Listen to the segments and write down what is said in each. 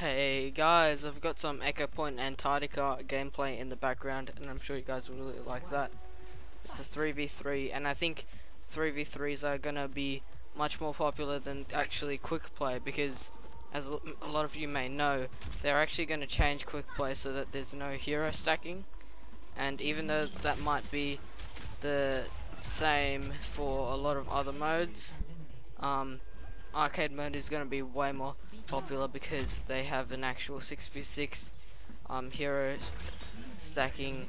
Hey guys, I've got some Echo Point Antarctica gameplay in the background, and I'm sure you guys will really like that. It's a 3v3, and I think 3v3s are gonna be much more popular than actually quick play, because as a lot of you may know, they're actually gonna change quick play so that there's no hero stacking. And even though that might be the same for a lot of other modes, arcade mode is going to be way more popular because they have an actual 6v6 hero stacking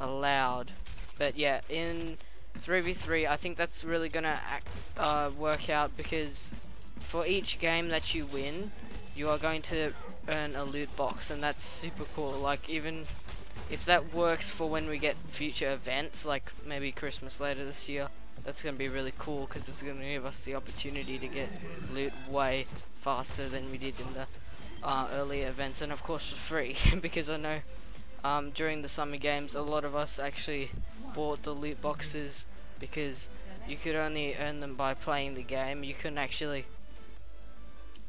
allowed. But yeah, in 3v3 I think that's really going to work out, because for each game that you win you are going to earn a loot box, and that's super cool. Like, even if that works for when we get future events, like maybe Christmas later this year, that's going to be really cool, because it's going to give us the opportunity to get loot way faster than we did in the early events, and of course for free, because I know during the summer games a lot of us actually bought the loot boxes, because you could only earn them by playing the game. You couldn't actually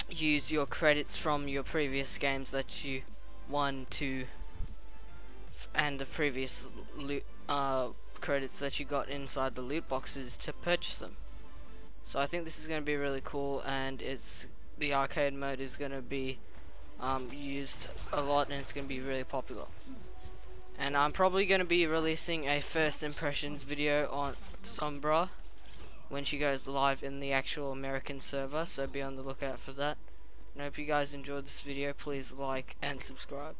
use your credits from your previous games that you won to, and the previous loot credits that you got inside the loot boxes, to purchase them. So I think this is going to be really cool, and it's the arcade mode is going to be used a lot, and it's going to be really popular. And I'm probably going to be releasing a first impressions video on Sombra when she goes live in the actual American server, so be on the lookout for that. And I hope you guys enjoyed this video. Please like and subscribe.